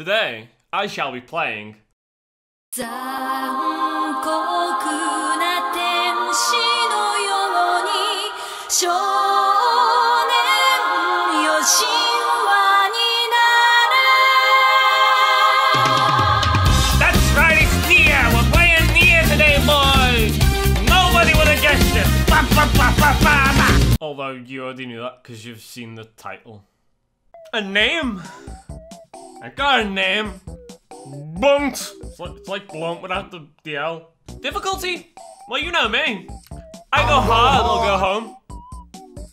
Today, I shall be playing Although you already knew that because you've seen the title. A name? I got a name. Blunt. It's like blunt without the L. Difficulty? Well, you know me. I go hard, I'll go home.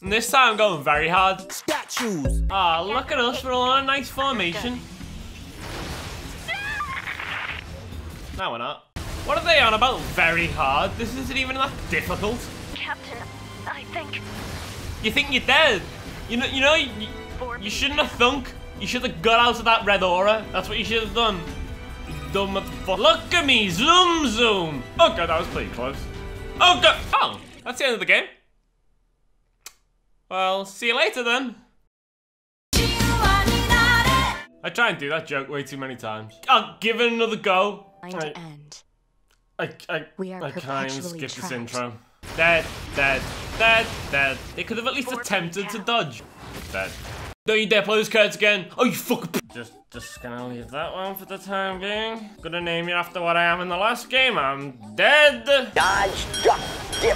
And this time I'm going very hard. Statues. Ah, look at us. We're all in a nice formation. No, we're not. What are they on about? Very hard. This isn't even that difficult. Captain, I think. You think you're dead? You shouldn't have thunk. You should have got out of that red aura. That's what you should have done. You dumb motherfucker. Look at me, zoom zoom. Oh god, that was pretty close. Oh god. Oh, that's the end of the game. Well, see you later then. I try and do that joke way too many times. I'll give it another go. I can't even skip this intro. Dead, dead, dead, dead. They could have at least attempted to dodge. Dead. Don't you dare play those cards again. Oh, you fucking. Just gonna leave that one for the time being. Gonna name you after what I am in the last game. I'm dead. Dodge, duck, dip,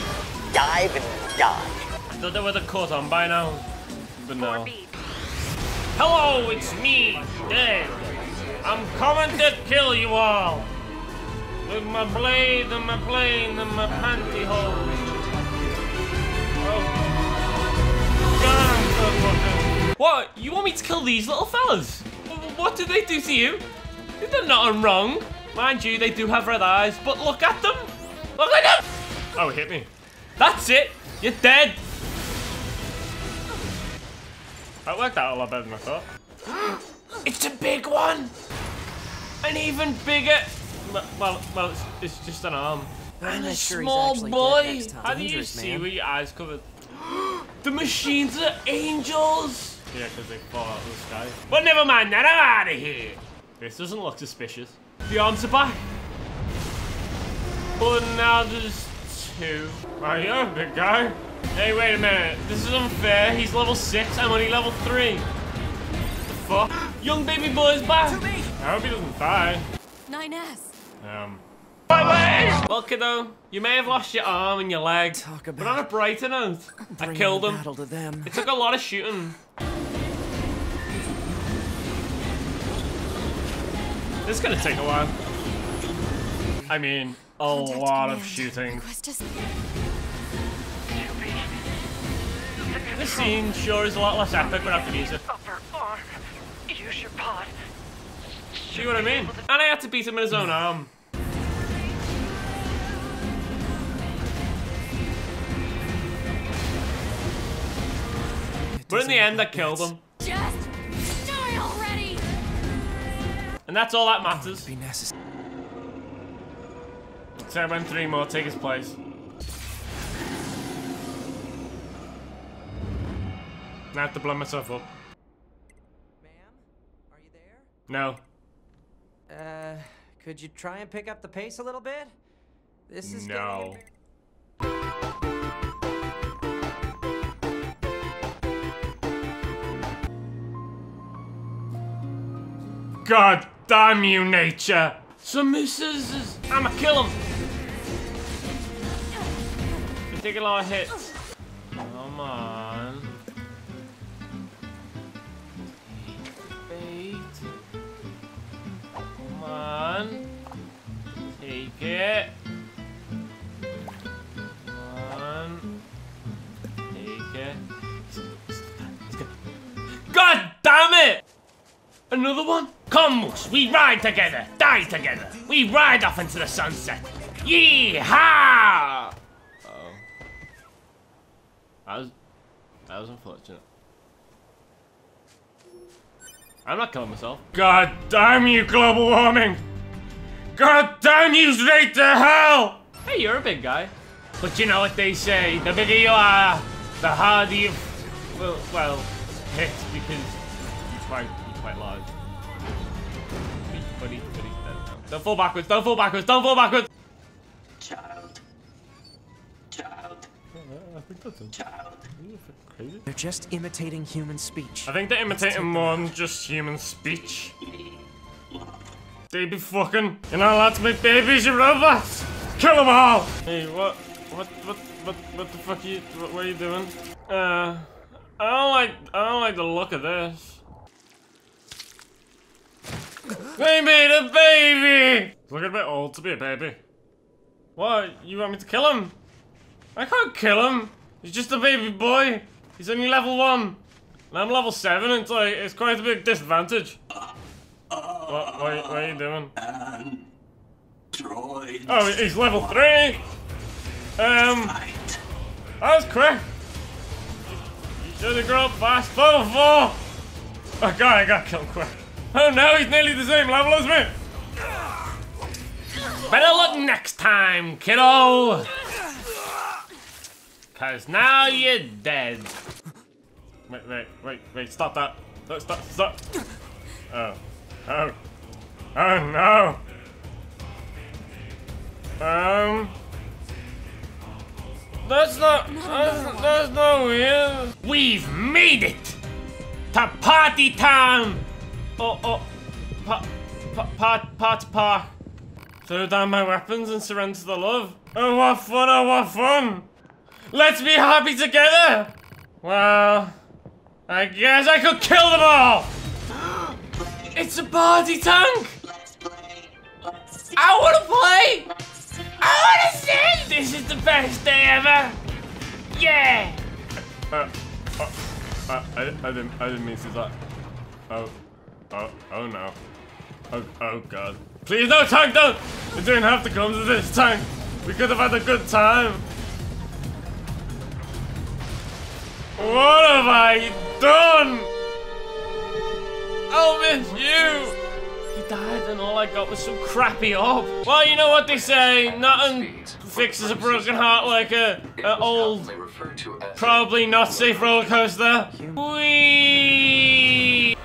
dive, and dodge. I thought they would have caught on by now, but no. Hello, it's me, Dead. I'm coming to kill you all. With my blade and my plane and my pantyhose. Oh. What? You want me to kill these little fellas? What do they do to you? They're not wrong. Mind you, they do have red eyes, but look at them. Look at them! Oh, it hit me. That's it. You're dead. That worked out a lot better than I thought. It's a big one. An even bigger. Well, it's just an arm. And a small boy. How do you see with your eyes covered? The machines are angels. Yeah, because they fall out of the sky. But never mind that. I'm out of here. This doesn't look suspicious. The arms are back. But now there's two. Oh, you're a big guy. Hey, wait a minute. This is unfair. He's level 6. I'm only level 3. What the fuck? Young baby boy's back. I hope he doesn't die. 9S. Well, kiddo, you may have lost your arm and your leg, but on a brighter note, I killed him. It took a lot of shooting. This is gonna take a while. I mean, a lot of shooting. This scene sure is a lot less epic without the music. Use your pod. See what I mean? And I had to beat him in his own arm. But in the end, I killed him. Just die already! And that's all that matters. Except 3 more, take his place. I have to blow myself up. Ma'am? Are you there? No. Could you try and pick up the pace a little bit? This is no. God damn you, nature! Some misses! I'ma kill him! You're taking a lot of hits. Come on. Bait. Come on. Take it. Come on. Take it. God damn it! Another one? Come, Moose, we ride together, die together. We ride off into the sunset. Yee-haw! Uh-oh. That was unfortunate. I'm not killing myself. God damn you, global warming! God damn you, straight to hell! Hey, you're a big guy. But you know what they say, the bigger you are, the harder you... Well, hit, because you quite large. Don't fall backwards, don't fall backwards, don't fall backwards! Child. Child. I think that's it. Child. Crazy? They're just imitating human speech. I think they're imitating more than just human speech. They be fucking. You're not allowed to make babies, you robots! Kill them all! Hey, what the fuck are you, what are you doing? I don't like the look of this. They made a baby! Look a bit old to be a baby. What? You want me to kill him? I can't kill him. He's just a baby boy. He's only level 1. And I'm level 7, and it's quite a big disadvantage. What are you doing? Droids. Oh, he's level 3! That was quick! You should've grown up fast. Level 4! Oh god, I got killed quick. Oh no, he's nearly the same level as me! Better luck next time, kiddo! Cause now you're dead. Wait, stop that. Stop. Oh no. That's not weird. We've made it to party time. Part. Throw down my weapons and surrender to the love. Oh what fun! Let's be happy together! Well, I guess I could kill them all! It's a party tank! Let's play. I wanna play! I wanna sing! This is the best day ever! Yeah! I didn't mean to do that. Oh no. Oh god. Please no tank, don't! We're doing half the guns of this tank! We could have had a good time! What have I done? I'll miss you! He died and all I got was some crappy orb. Well, you know what they say, nothing fixes a broken heart like an old, probably not safe roller coaster. Whee!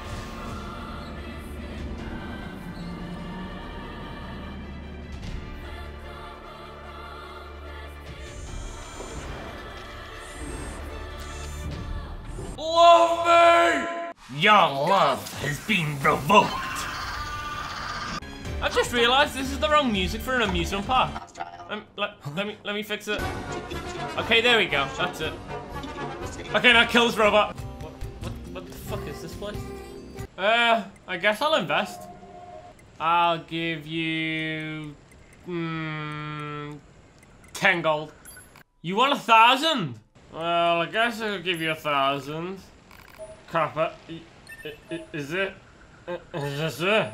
Your love has been revoked. I just realised this is the wrong music for an amusement park. Let me fix it. Okay, there we go. That's it. Okay, now kill this robot. What the fuck is this place? I guess I'll invest. I'll give you 10 gold. You want 1,000? Well, I guess I'll give you 1,000. Copper. Is this it?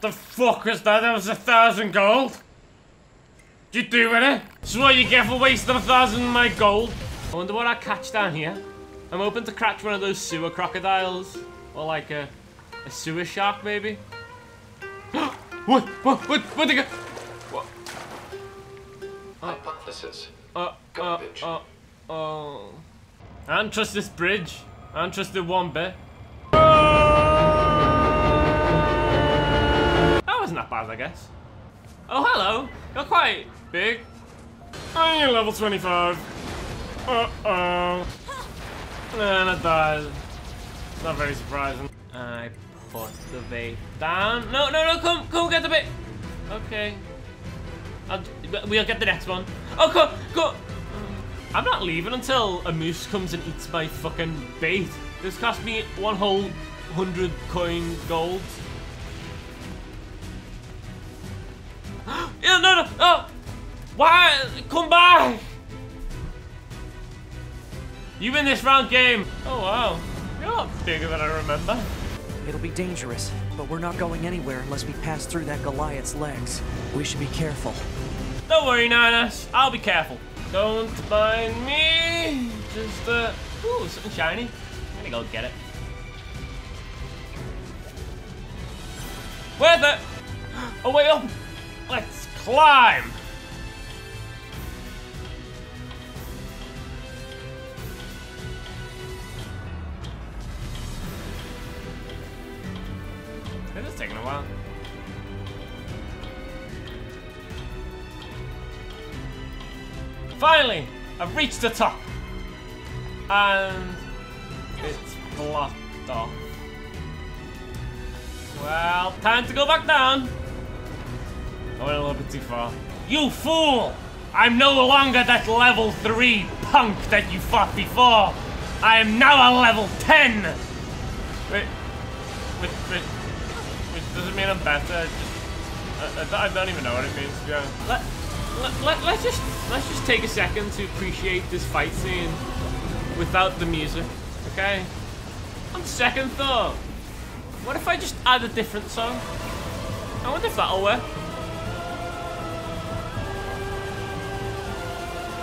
The fuck was that? That was 1,000 gold? Did you do with it? This is what you get for wasting 1,000 of my gold. I wonder what I catch down here. I'm hoping to catch one of those sewer crocodiles. Or like a sewer shark maybe. What the what? Hypothesis. Oh. I don't trust this bridge. I don't trust it one bit. That wasn't that bad, I guess. Oh, hello. You're quite big. Oh, you're level 25. Uh-oh. And I died. Not very surprising. I put the vape down. No, come get the vape. Okay. We'll get the next one. Oh, come. I'm not leaving until a moose comes and eats my fucking bait. This cost me 100 coin gold. No! Why? Come back! You win this round game. Oh wow, you're a lot bigger than I remember. It'll be dangerous, but we're not going anywhere unless we pass through that Goliath's legs. We should be careful. Don't worry, Nanas. I'll be careful. Don't mind me, just, ooh, something shiny. I'm gonna go get it. Worth it! Oh, way up! Let's climb! This is taking a while. Finally, I've reached the top. And it's blocked off. Well, time to go back down. I went a little bit too far. You fool! I'm no longer that level 3 punk that you fought before. I am now a level 10. Which doesn't mean I'm better. Just, I don't even know what it means to be honest. Let's just take a second to appreciate this fight scene without the music, okay? On second thought, what if I just add a different song? I wonder if that'll work.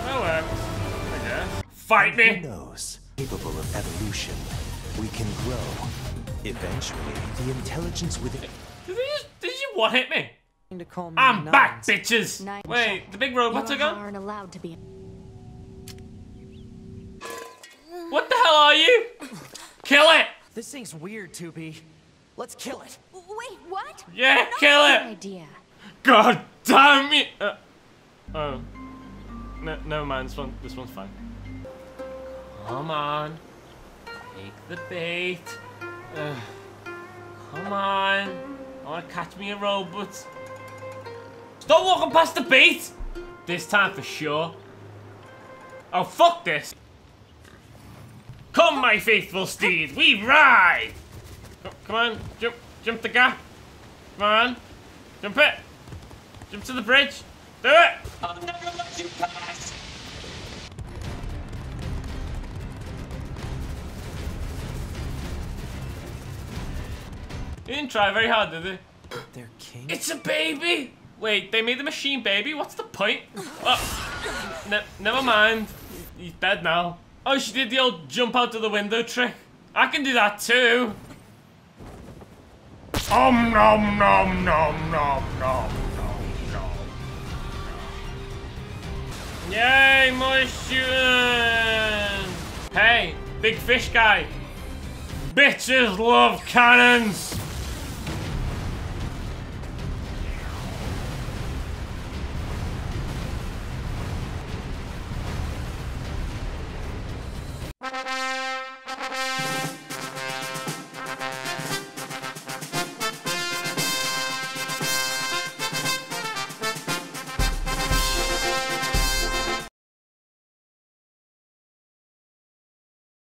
That works, I guess. Fight me! Who knows? Capable of evolution, we can grow. Eventually, the intelligence within. Did you one hit me? To call me I'm nuns. Back, bitches! Nine Wait, the big robots are gone? Aren't allowed to be. What the hell are you? Kill it! This thing's weird, Tubi. Let's kill it. Wait, what? Yeah, not kill it! Idea. God damn it! Oh. No, never mind, this one's fine. Come on. Take the bait. Come on. I wanna catch me a robot. Stop walking past the bait! This time for sure. Oh, fuck this. Come, my faithful steed, we ride! Come on, jump the gap. Come on, jump it. Jump to the bridge. Do it! I'll never let you pass. He didn't try very hard, did he? They're king. It's a baby! Wait, they made the machine baby? What's the point? Oh, never mind. He's dead now. Oh, she did the old jump out of the window trick. I can do that too. Om nom nom nom nom nom nom nom. Yay, my shooting! Hey, big fish guy. Bitches love cannons!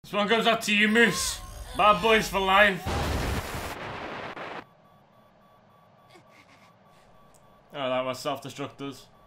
This one goes out to you, Moose. Bad boys for life. Oh, that was self-destructors.